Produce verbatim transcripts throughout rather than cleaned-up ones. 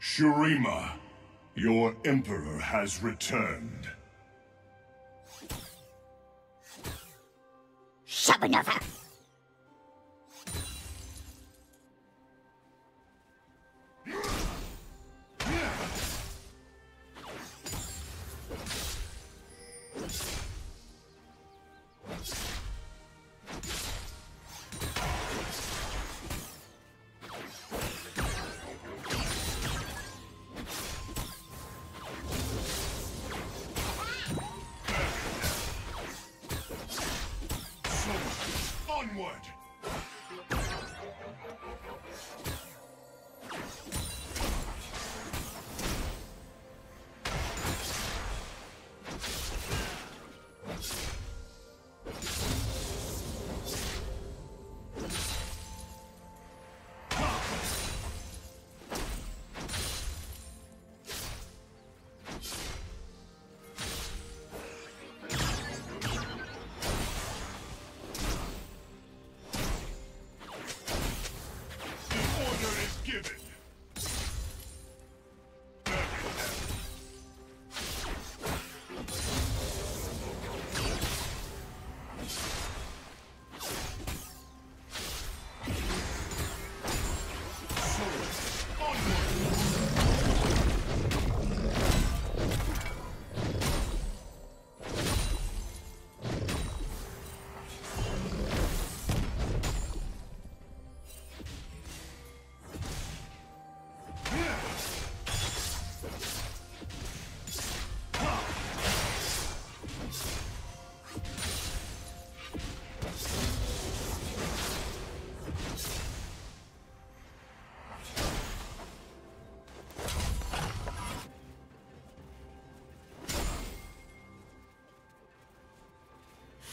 Shurima, your Emperor has returned. Shabanova!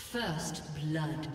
First blood. Yes.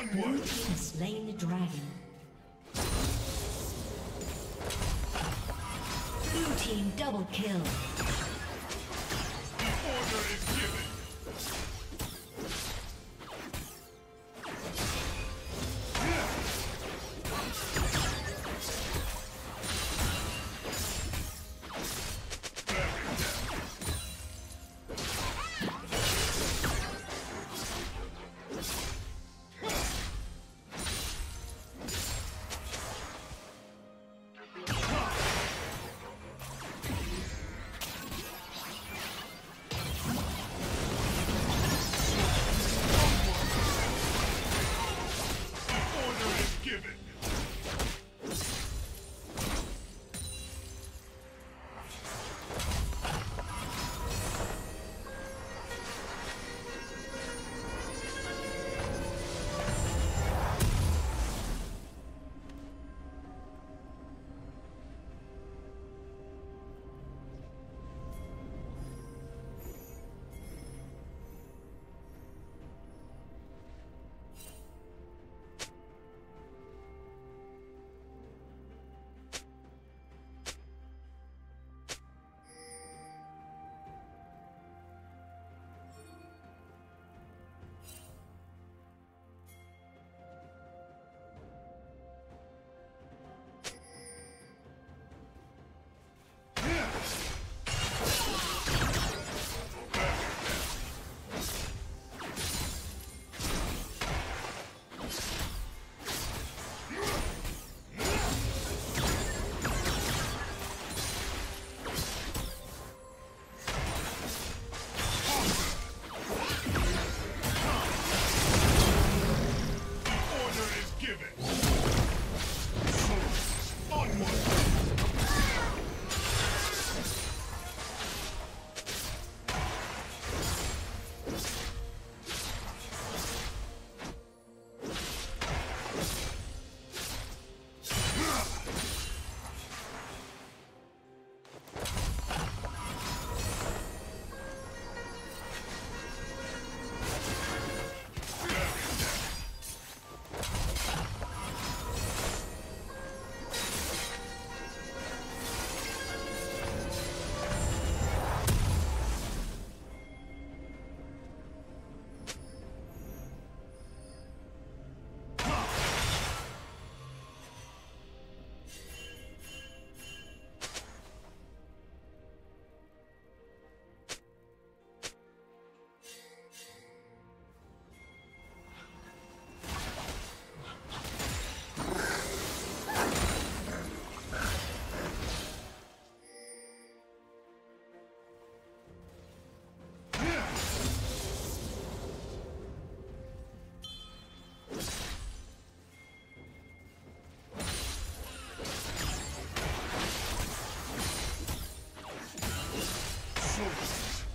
Onward! You have slain the dragon. Blue team double kill. Order is given.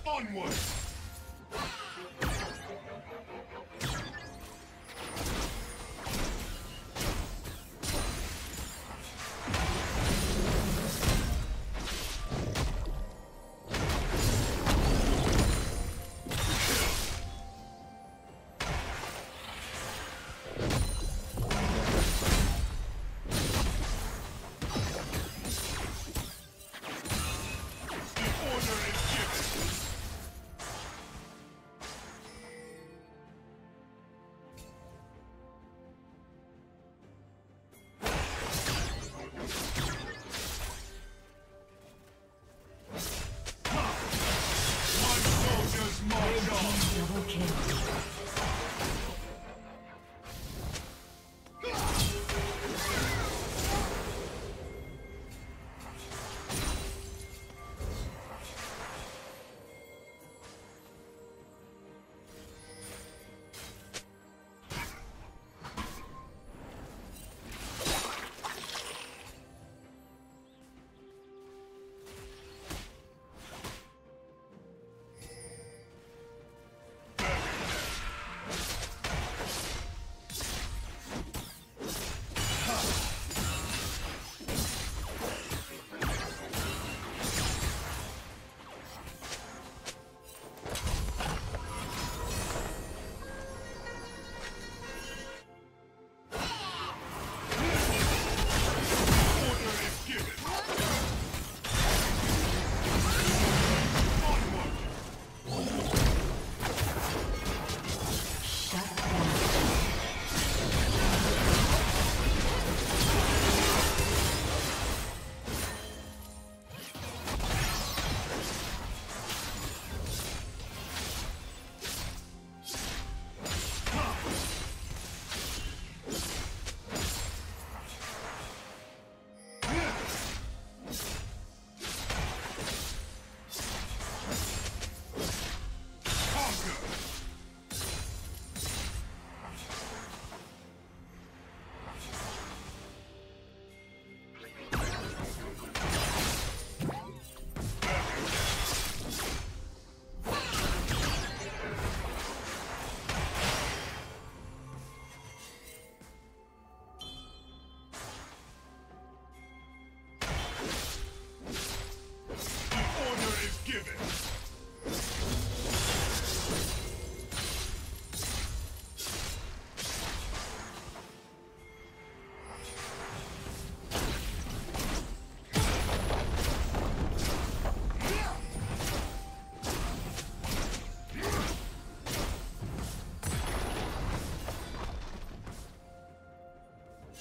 Onward!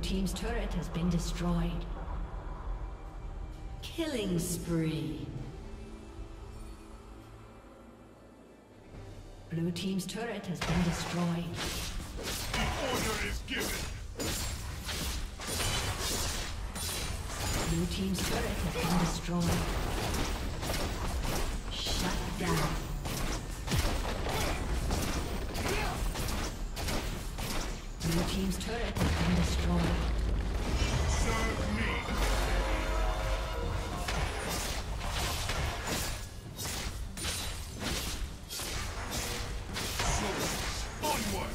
Team's turret has been destroyed. Killing spree. Blue team's turret has been destroyed. The order is given. Blue team's turret has been destroyed. Shut down. Your team's turret has been destroyed. Serve me! Soldiers, onward!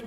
The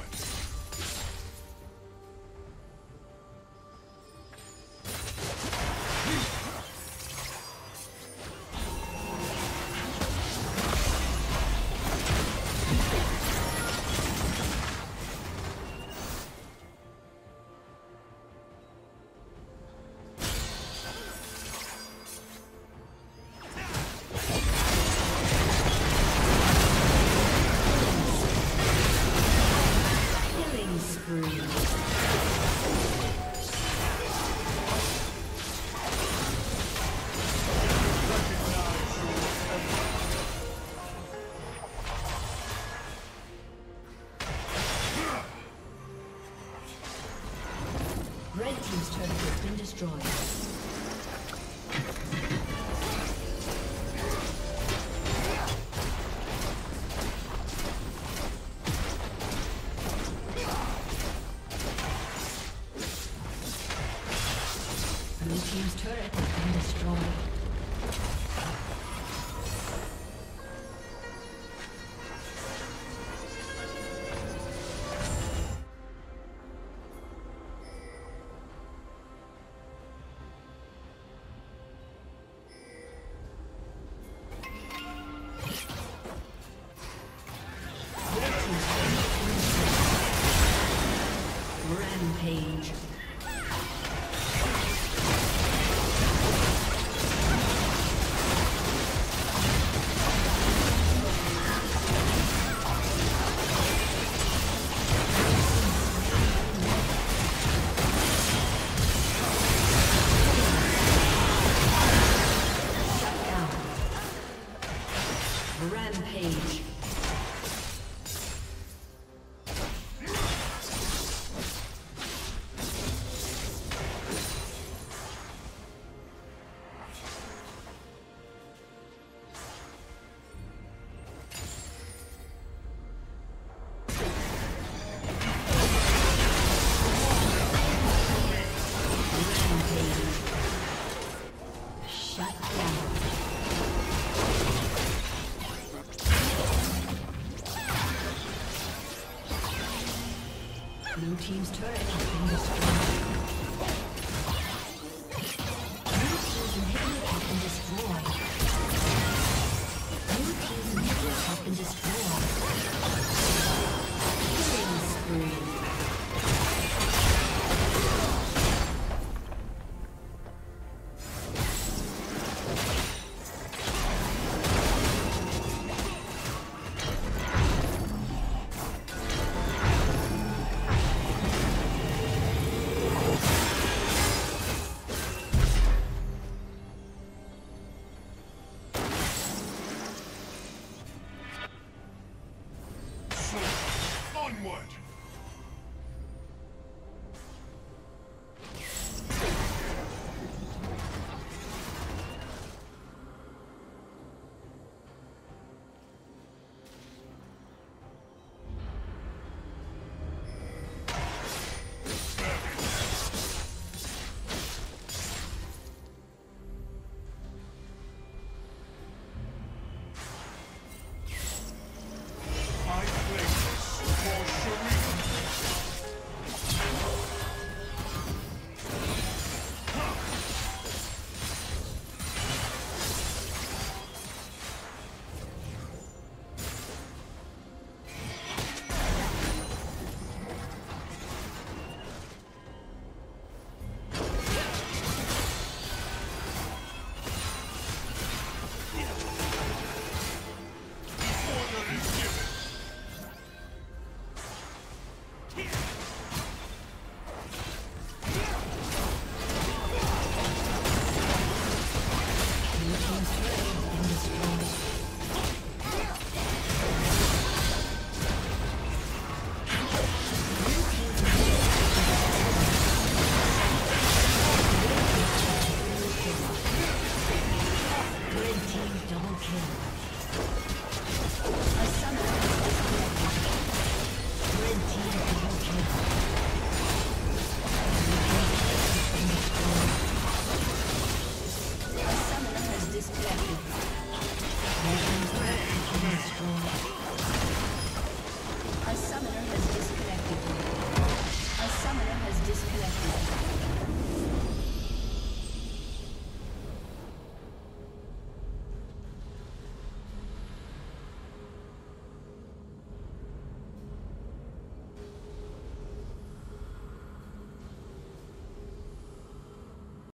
Rampage. Blue team's turret has been destroyed. Blue team's inhibitor has been destroyed. Blue team's inhibitor has been destroyed. Killing onward!